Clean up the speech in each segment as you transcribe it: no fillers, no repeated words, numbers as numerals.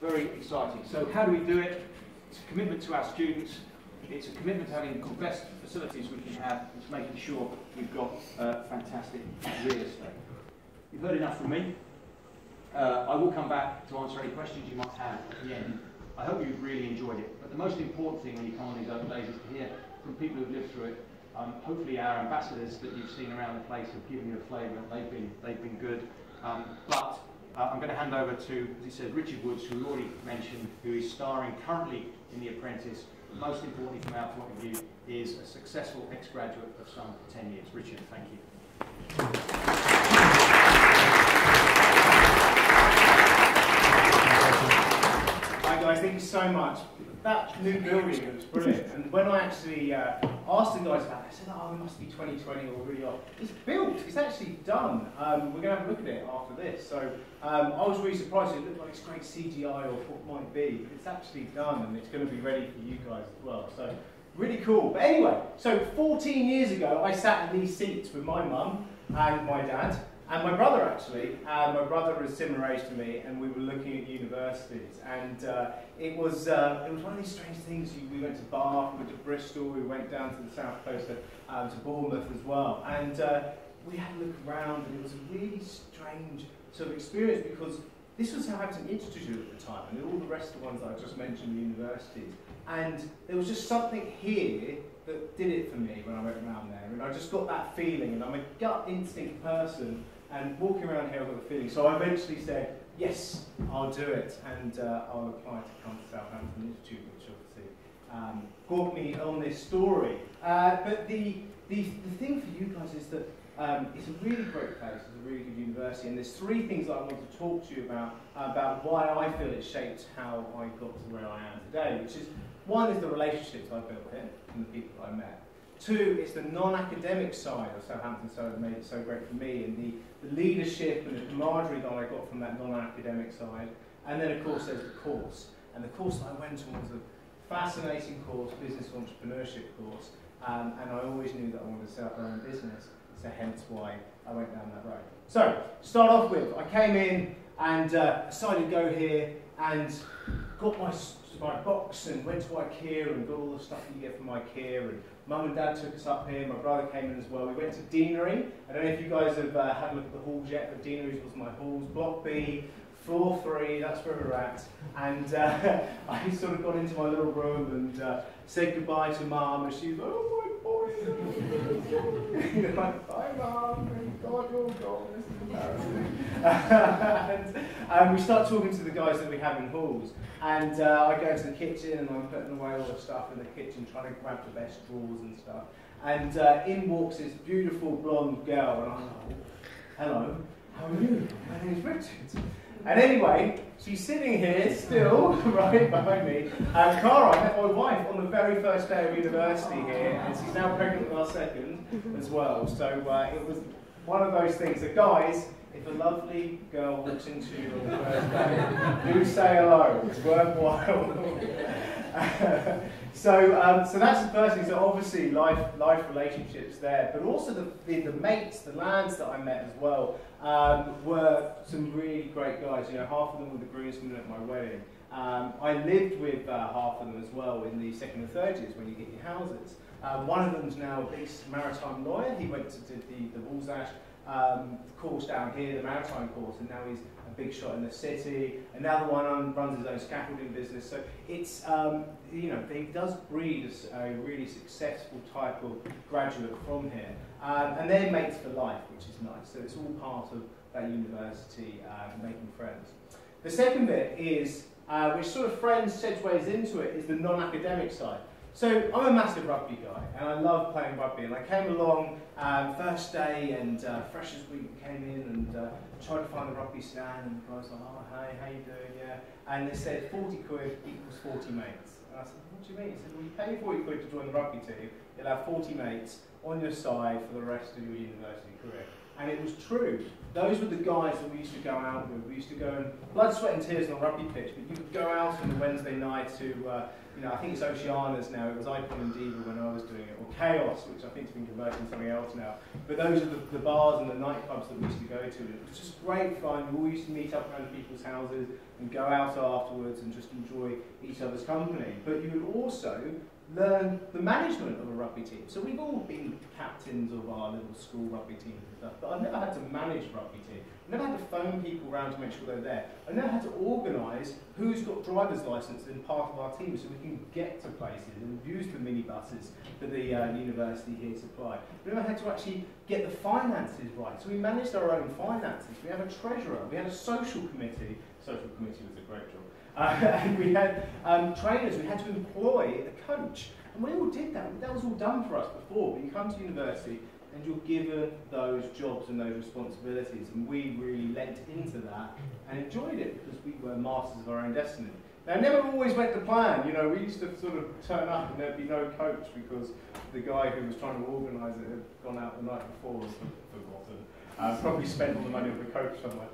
very exciting. So how do we do it? It's a commitment to our students. It's a commitment to having the best facilities we can have, and to making sure we've got fantastic real estate. You've heard enough from me. I will come back to answer any questions you might have at the end. I hope you've really enjoyed it. But the most important thing when you come on these open days is to hear from people who've lived through it. Hopefully our ambassadors that you've seen around the place have given you a flavour. They've been good. But I'm going to hand over to, as he said, Richard Woods, who we already mentioned, who is starring currently in The Apprentice. Most importantly from our point of view is a successful ex-graduate of some 10 years. Richard, thank you. Hi guys, thank you so much. That new building was brilliant, and when I actually asked the guys about it, I said, oh, it must be 2020 already off. It's built, it's actually done. We're going to have a look at it after this. So I was really surprised. It looked like it's great CGI or what might be, but it's actually done and it's going to be ready for you guys as well. So really cool. But anyway, so 14 years ago, I sat in these seats with my mum and my dad. And my brother actually, my brother was similar age to me, and we were looking at universities, and it was one of these strange things. We went to Bath, we went to Bristol, we went down to the south coast to Bournemouth as well, and we had a look around, and it was a really strange sort of experience because this was Southampton Institute at the time, and all the rest of the ones that I just mentioned, the universities, and there was just something here that did it for me when I went around there, and I just got that feeling, and I'm a gut instinct person. And walking around here, I got the feeling. So I eventually said, yes, I'll do it. And I'll apply to come to Southampton Institute, which obviously got me on this story. But the thing for you guys is that it's a really great place, it's a really good university. And there's three things that I want to talk to you about why I feel it shaped how I got to where I am today, which is, one is the relationships I built here and the people I met. Two, it's the non-academic side of Southampton Solent that made it so great for me, and the leadership and the camaraderie that I got from that non-academic side. And then, of course, there's the course. And the course that I went on was a fascinating course, business entrepreneurship course, and I always knew that I wanted to set up my own business, so hence why I went down that road. So, start off with, I came in and decided to go here and got my box and went to IKEA and got all the stuff that you get from IKEA, and Mum and Dad took us up here, my brother came in as well. We went to Deanery. I don't know if you guys have had a look at the halls yet, but Deanery's was my halls. Block B, floor 3, that's where we're at. And I sort of got into my little room and said goodbye to Mum, and she was like, oh my boy, you know, like, bye Mum, thank God you're gone, this is embarrassing. And we start talking to the guys that we have in halls. And I go into the kitchen and I'm putting away all the stuff in the kitchen, trying to grab the best drawers and stuff. And in walks this beautiful blonde girl, and I'm like, hello, how are you? My name's Richard. And anyway, she's sitting here still, right behind me. Cara, I met my wife on the very first day of university here, and she's now pregnant with our second as well. So it was one of those things that, guys, if a lovely girl walks into you on the first day, do say hello, it's worthwhile. So that's the first thing, so obviously life relationships there, but also the mates, the lads that I met as well, were some really great guys. You know, half of them were the groomsmen at my wedding. I lived with half of them as well in the second and third years when you get your houses. One of them's now a big maritime lawyer. He went to the Wolfs Ash course down here, the maritime course, and now he's a big shot in the city. Another one runs his own scaffolding business. So it's, you know, it does breed a really successful type of graduate from here. And they're mates for life, which is nice. So it's all part of that university, making friends. The second bit is, which sort of friends segues into it, is the non-academic side. So I'm a massive rugby guy, and I love playing rugby, and I came along first day, and Freshers Week came in, and tried to find the rugby stand, and the guys were like, oh hey, how you doing, yeah? And they said 40 quid equals 40 mates. And I said, what do you mean? He said, well, you pay 40 quid to join the rugby team, you'll have 40 mates on your side for the rest of your university career. And it was true. Those were the guys that we used to go out with. We used to go and blood, sweat and tears on a rugby pitch, but you could go out on a Wednesday night to, you know, I think it's Oceanus now, it was Icon and Diva when I was doing it, or Chaos, which I think has been converted into something else now. But those are the bars and the nightclubs that we used to go to. It was just great fun. We all used to meet up around people's houses and go out afterwards and just enjoy each other's company. But you would also learn the management of a rugby team. So we've all been captains of our little school rugby teams and stuff, but I've never had to manage rugby team. I've never had to phone people around to make sure they're there. I've never had to organise who's got driver's licences in part of our team so we can get to places and use the minibuses that the university here supply. I've never had to actually get the finances right. So we managed our own finances. We had a treasurer, we had a social committee. Social committee was a great job. And we had trainers, we had to employ a coach. And we all did that, that was all done for us before. But you come to university and you're given those jobs and those responsibilities. And we really lent into that and enjoyed it because we were masters of our own destiny. Now, it never always went to plan, you know, we used to sort of turn up and there'd be no coach because the guy who was trying to organise it had gone out the night before and forgotten. Probably spent all the money on the coach somewhere.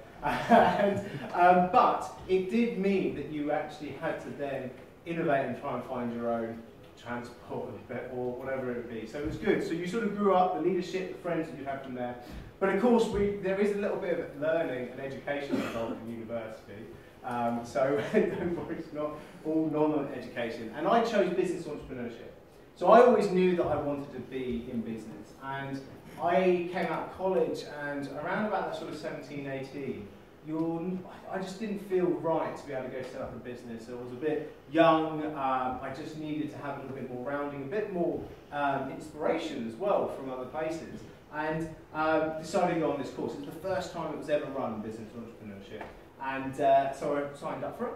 But it did mean that you actually had to then innovate and try and find your own transport or whatever it would be. So it was good. So you sort of grew up, the leadership, the friends that you had from there. But of course, there is a little bit of learning and education involved in university. So don't worry, it's not all non-education. And I chose business entrepreneurship. So I always knew that I wanted to be in business. And I came out of college and around about that sort of 17, 18, I just didn't feel right to be able to go set up a business. I was a bit young, I just needed to have a little bit more rounding, a bit more inspiration as well from other places. And decided to go on this course. It was the first time it was ever run, business entrepreneurship. And so I signed up for it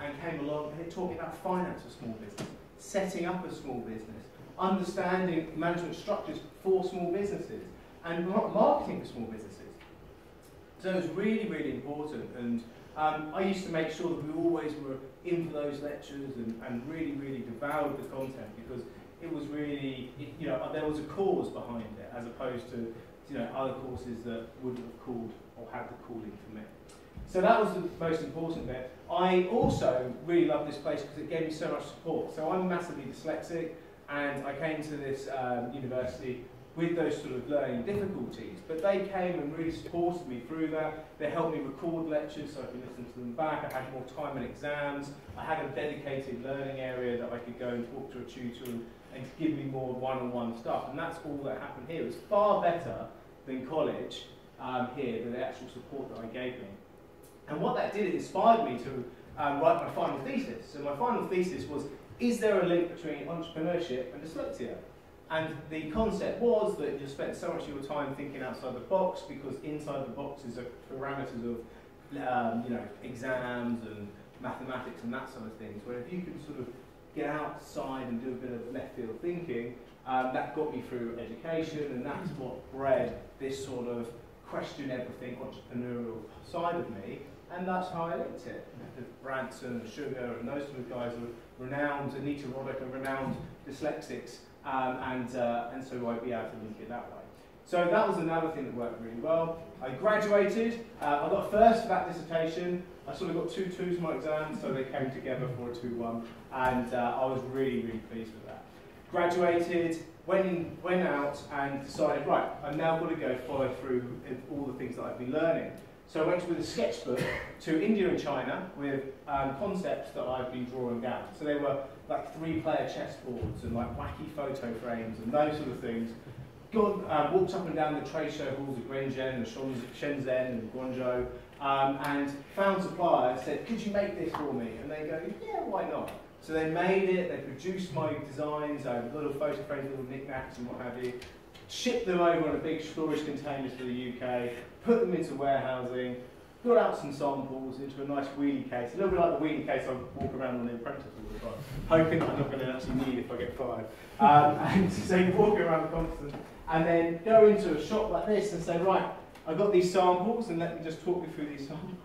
and came along and it taught me about finance for small business, setting up a small business, understanding management structures for small businesses and marketing for small businesses. So it was really, really important, and I used to make sure that we always were in for those lectures and really, really devoured the content because it was really, you know, there was a cause behind it as opposed to, you know, other courses that wouldn't have called or had the calling for me. So that was the most important bit. I also really loved this place because it gave me so much support. So I'm massively dyslexic. And I came to this university with those sort of learning difficulties, but they came and really supported me through that. They helped me record lectures so I could listen to them back. I had more time in exams. I had a dedicated learning area that I could go and talk to a tutor and give me more one-on-one stuff. And that's all that happened here. It was far better than college here, than the actual support that I gave me. And what that did, it inspired me to write my final thesis. So my final thesis was, is there a link between entrepreneurship and dyslexia? And the concept was that you spend so much of your time thinking outside the box because inside the boxes are parameters of you know, exams and mathematics and that sort of things, where if you can sort of get outside and do a bit of left field thinking, that got me through education, and that's what bred this sort of question everything entrepreneurial side of me. And that's how I linked it. Branson and Sugar and those sort of guys are renowned, Anita Roddick are renowned dyslexics, and so I'd be able to link it that way. So that was another thing that worked really well. I graduated, I got first for that dissertation, I sort of got 2 2s in my exams, so they came together for a 2-1, and I was really, really pleased with that. Graduated, went out and decided, right, I'm now going to go follow through in all the things that I've been learning. So I went with a sketchbook to India and China with concepts that I've been drawing down. So they were like 3-player chessboards and like wacky photo frames and those sort of things. Walked up and down the trade show halls of Shenzhen and Guangzhou and found suppliers, said, could you make this for me? And they go, yeah, why not? So they made it, they produced my designs, I had little photo frames, little knickknacks and what have you. Shipped them over on a big storage containers to the UK, put them into warehousing, got out some samples into a nice wheelie case, a little bit like the wheelie case I walk around on The Apprentice all the time, hoping that I'm not going to actually need if I get fired. And so you walk around the continent and then go into a shop like this and say, right, I've got these samples and let me just talk you through these samples.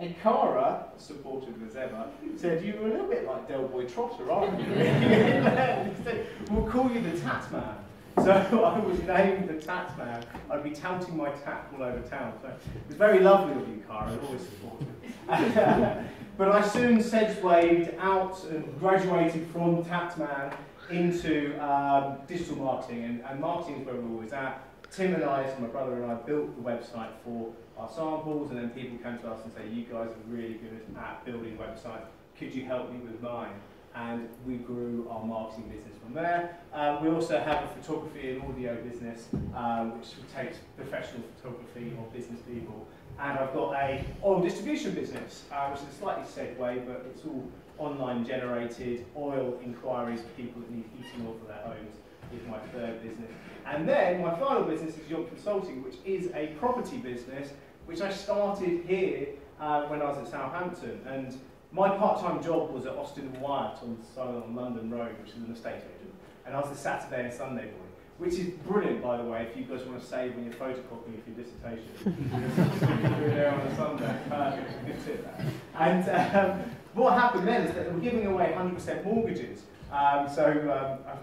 And Cara, supportive as ever, said, you were a little bit like Del Boy Trotter, aren't you? He said, we'll call you the Tatman. So I was named the Tatman. I'd be touting my tat all over town. So it was very lovely of you, Cara. I always support you. But I soon segued out and graduated from Tatman into digital marketing, and marketing is where we're always at. Tim and I, so my brother and I, built the website for our samples, and then people came to us and say, you guys are really good at building websites, could you help me with mine? And we grew our marketing business from there. We also have a photography and audio business, which takes professional photography or business people. And I've got a oil distribution business, which is a slightly segue, but it's all online generated oil inquiries for people that need heating oil for their homes is my third business. And then my final business is Young Consulting, which is a property business, which I started here when I was at Southampton. And my part-time job was at Austin Wyatt on London Road, which is an estate agent, and I was the Saturday and Sunday boy, which is brilliant, by the way, if you guys want to save when you're photocopying for your dissertation. You're there on a Sunday, good tip. And what happened then is that they were giving away 100% mortgages, I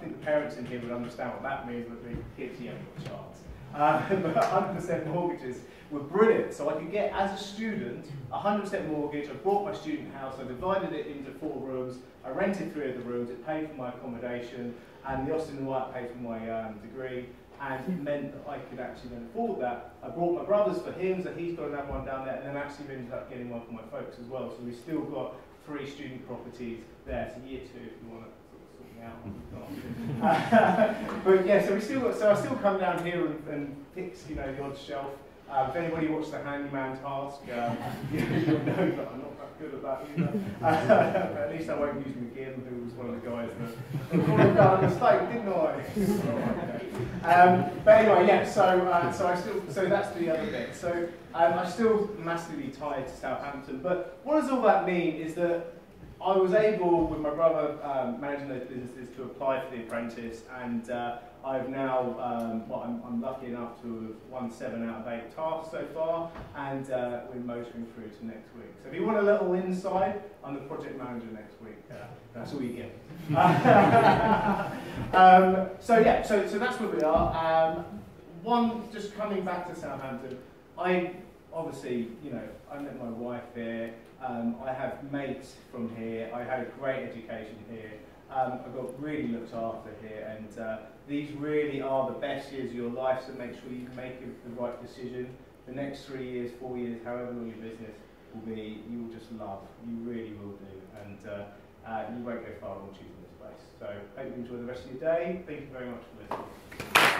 think the parents in here would understand what that means, but the kids, you haven't got a chance. But 100% mortgages were brilliant, so I could get, as a student, 100% mortgage. I bought my student house, I divided it into 4 rooms, I rented 3 of the rooms, it paid for my accommodation, and the Austin Wyatt paid for my degree, and it meant that I could actually then afford that. I brought my brothers for him, so he's got another one down there, and then actually ended up getting one for my folks as well, so we've still got 3 student properties there, so year 2 if you want to. But yeah, so we still got, so I still come down here and fix, you know, the odd shelf. If anybody watched the handyman task, you'll know that I'm not that good at that either. But at least I won't use McGill, who was one of the guys that would have done a mistake, didn't I? But anyway, yeah. So I still, so that's the other bit. So I'm still massively tied to Southampton. But what does all that mean is that I was able, with my brother managing those businesses, to apply for The Apprentice, and I've now, well, I'm lucky enough to have won 7 out of 8 tasks so far, and we're motoring through to next week. So if you want a little inside, I'm the project manager next week. That's all you get. So that's where we are. Just coming back to Southampton, I obviously, you know, I met my wife here. I have mates from here, I had a great education here, I got really looked after here, and these really are the best years of your life, so make sure you make the right decision. The next 3 years, 4 years, however long your business will be, you will just love, you really will do, and you won't go far wrong choosing this place. So hope you enjoy the rest of your day, thank you very much for listening.